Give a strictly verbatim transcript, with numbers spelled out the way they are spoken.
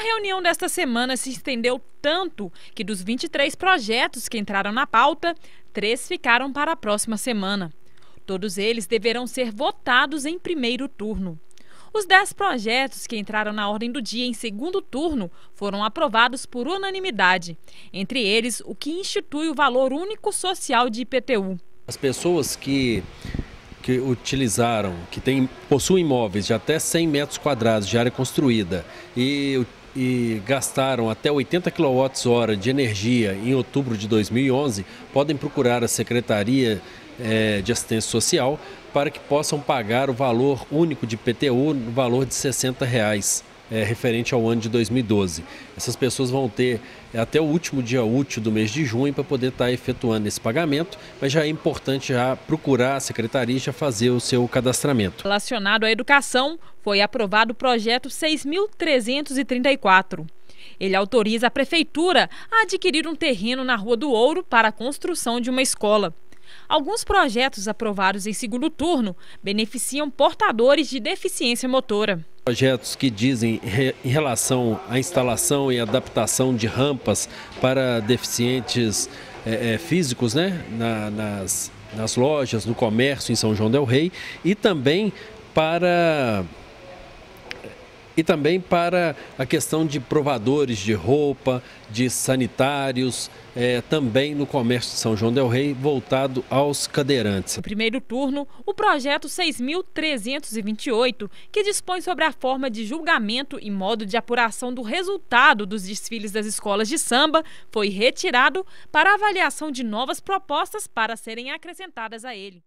A reunião desta semana se estendeu tanto que dos vinte e três projetos que entraram na pauta, três ficaram para a próxima semana. Todos eles deverão ser votados em primeiro turno. Os dez projetos que entraram na ordem do dia em segundo turno foram aprovados por unanimidade, entre eles o que institui o valor único social de I P T U. As pessoas que, que utilizaram, que tem, possuem imóveis de até cem metros quadrados de área construída e, e gastaram até oitenta quilowatts-hora de energia em outubro de dois mil e onze, podem procurar a Secretaria de Assistência Social para que possam pagar o valor único de I P T U no valor de sessenta reais, é, referente ao ano de dois mil e doze. Essas pessoas vão ter até o último dia útil do mês de junho para poder estar efetuando esse pagamento, mas já é importante já procurar a Secretaria e já fazer o seu cadastramento. Relacionado à educação, foi aprovado o projeto seis mil trezentos e trinta e quatro. Ele autoriza a Prefeitura a adquirir um terreno na Rua do Ouro para a construção de uma escola. Alguns projetos aprovados em segundo turno beneficiam portadores de deficiência motora. Projetos que dizem em relação à instalação e adaptação de rampas para deficientes é, é, físicos, né? Na, nas, nas lojas, no comércio em São João del Rei e também para... E também para a questão de provadores de roupa, de sanitários, é, também no comércio de São João del Rei, voltado aos cadeirantes. No primeiro turno, o projeto seis mil trezentos e vinte e oito, que dispõe sobre a forma de julgamento e modo de apuração do resultado dos desfiles das escolas de samba, foi retirado para avaliação de novas propostas para serem acrescentadas a ele.